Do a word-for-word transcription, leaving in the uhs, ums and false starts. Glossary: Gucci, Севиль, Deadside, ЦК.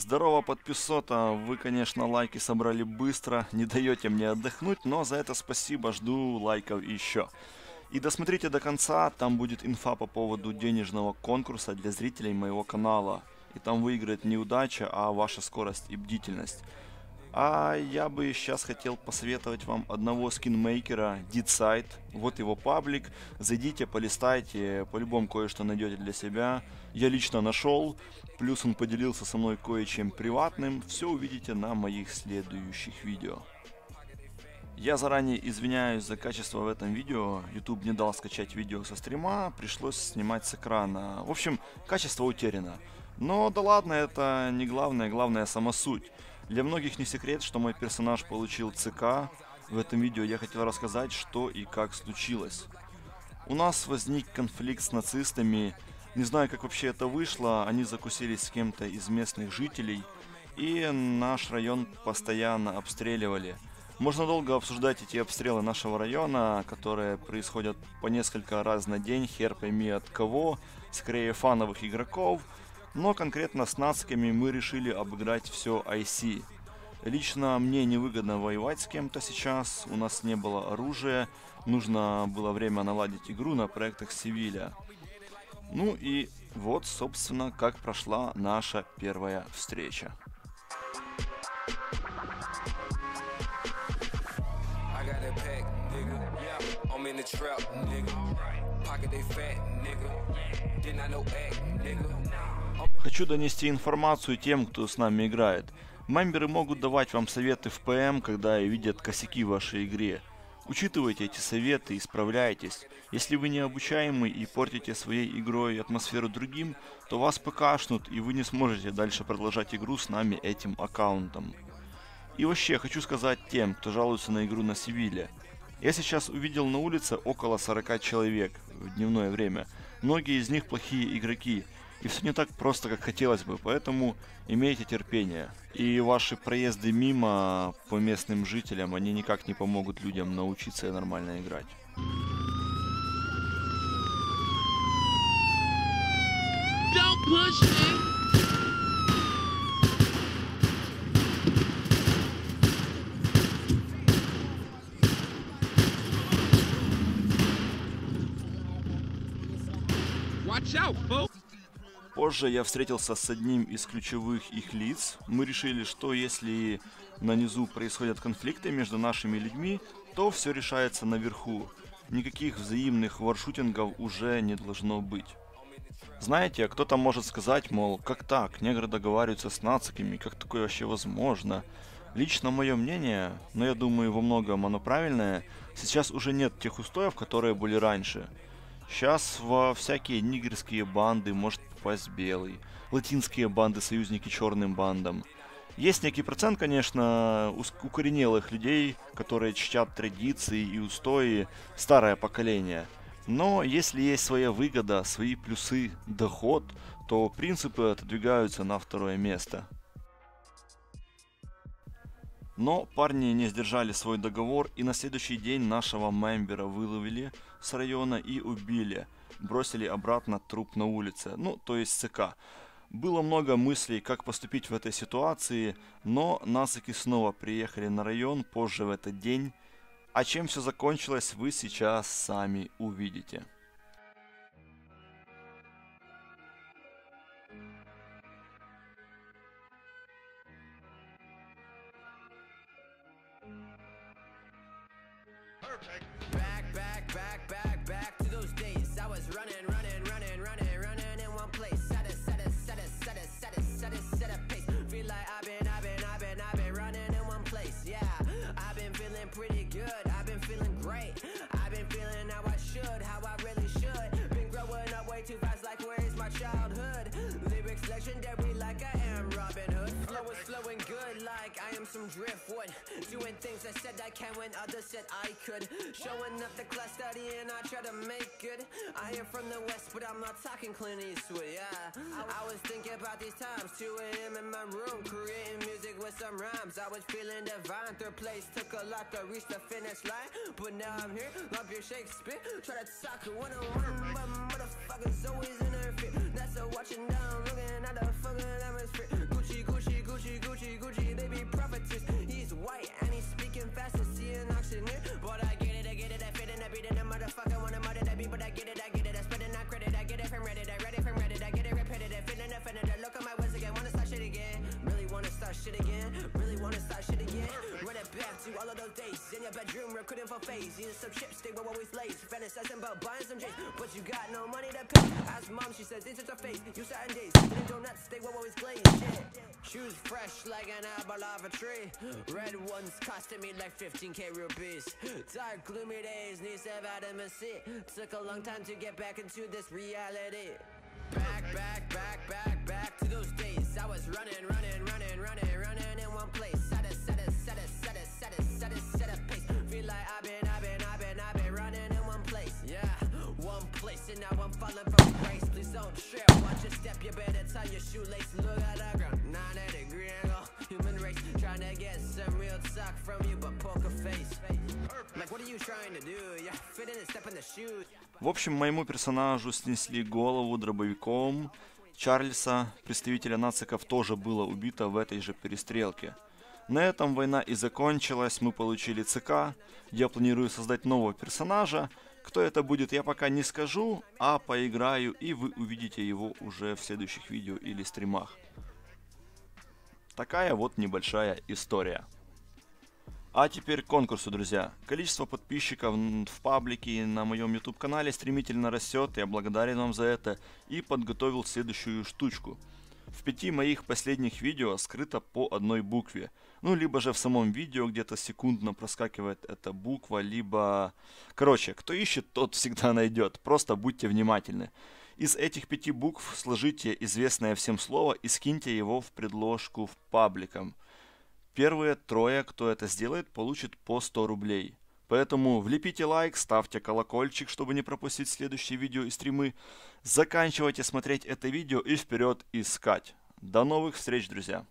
Здорово, подписота. Вы, конечно, лайки собрали быстро, не даете мне отдохнуть, но за это спасибо, жду лайков еще. И досмотрите до конца, там будет инфа по поводу денежного конкурса для зрителей моего канала. И там выиграет не удача, а ваша скорость и бдительность. А я бы сейчас хотел посоветовать вам одного скинмейкера, Deadside. Вот его паблик. Зайдите, полистайте, по-любому кое-что найдете для себя. Я лично нашел, плюс он поделился со мной кое-чем приватным. Все увидите на моих следующих видео. Я заранее извиняюсь за качество в этом видео. YouTube не дал скачать видео со стрима, пришлось снимать с экрана. В общем, качество утеряно. Но да ладно, это не главное, главное сама суть. Для многих не секрет, что мой персонаж получил ЦК. В этом видео я хотел рассказать, что и как случилось. У нас возник конфликт с нацистами. Не знаю, как вообще это вышло, они закусились с кем-то из местных жителей. И наш район постоянно обстреливали. Можно долго обсуждать эти обстрелы нашего района, которые происходят по несколько раз на день, хер пойми от кого, скорее фановых игроков. Но конкретно с нациками мы решили обыграть все ай си. Лично мне невыгодно воевать с кем-то сейчас, у нас не было оружия, нужно было время наладить игру на проектах Севиля. Ну и вот, собственно, как прошла наша первая встреча. Хочу донести информацию тем, кто с нами играет. Мемберы могут давать вам советы в пэ эм, когда видят косяки в вашей игре. Учитывайте эти советы, исправляйтесь. Если вы необучаемый и портите своей игрой атмосферу другим, то вас пэ ка шнут, и вы не сможете дальше продолжать игру с нами этим аккаунтом. И вообще, хочу сказать тем, кто жалуется на игру на Севиле. Я сейчас увидел на улице около сорока человек в дневное время. Многие из них плохие игроки. И все не так просто, как хотелось бы, поэтому имейте терпение. И ваши проезды мимо по местным жителям, они никак не помогут людям научиться нормально играть. Don't push me. Watch out, folks. Позже я встретился с одним из ключевых их лиц. Мы решили, что если на низу происходят конфликты между нашими людьми, то все решается наверху. Никаких взаимных варшутингов уже не должно быть. Знаете, кто-то может сказать, мол, как так, негры договариваются с нациками, как такое вообще возможно? Лично мое мнение, но я думаю во многом оно правильное, сейчас уже нет тех устоев, которые были раньше. Сейчас во всякие нигерские банды может попасть белый, латинские банды союзники черным бандам. Есть некий процент, конечно, укоренелых людей, которые чтят традиции и устои, старое поколение. Но если есть своя выгода, свои плюсы, доход, то принципы отодвигаются на второе место. Но парни не сдержали свой договор, и на следующий день нашего мембера выловили с района и убили. Бросили обратно труп на улице, ну то есть ЦК. Было много мыслей, как поступить в этой ситуации, но нацики снова приехали на район позже в этот день. А чем все закончилось, вы сейчас сами увидите. Watching down, looking at the fucking atmosphere. Gucci, Gucci. start shit again. Really wanna start shit again. Run it back to all of those days in your bedroom, recruiting for phase. Eating some chips, they were always late. Fantasizing about buying some drinks, but you got no money to pay. Ask mom, she says it's just her face. You certain days, eating donuts, they were always glazed. Shit, shoes fresh like an apple off a tree. Red ones costing me like fifteen K rupees. Dark gloomy days, need some vitamin C. Took a long time to get back into this reality. Back, back, back, back, back to those days. I was running, running, running, running, running in one place. Set it, set it, set it, set it, set it, set it, set a pace. Feel like I've been, I've been, I've been, I've been running in one place. Yeah, one place, and now I'm falling from grace. Please don't trip, watch your step, you better tie your shoelace. Look at the ground, ninety degree angle, human race. Trying to get some real talk from you, but poker face. Like what are you trying to do? Yeah, fit in and step in the shoes. В общем, моему персонажу снесли голову дробовиком. Чарльза, представителя нациков, тоже было убито в этой же перестрелке. На этом война и закончилась, мы получили ЦК. Я планирую создать нового персонажа. Кто это будет, я пока не скажу, а поиграю, и вы увидите его уже в следующих видео или стримах. Такая вот небольшая история. А теперь к конкурсу, друзья. Количество подписчиков в паблике на моем YouTube канале стремительно растет. Я благодарен вам за это и подготовил следующую штучку. В пяти моих последних видео скрыто по одной букве. Ну, либо же в самом видео где-то секундно проскакивает эта буква, либо... Короче, кто ищет, тот всегда найдет. Просто будьте внимательны. Из этих пяти букв сложите известное всем слово и скиньте его в предложку в пабликом. Первые трое, кто это сделает, получит по сто рублей. Поэтому влепите лайк, ставьте колокольчик, чтобы не пропустить следующие видео и стримы. Заканчивайте смотреть это видео и вперед искать. До новых встреч, друзья!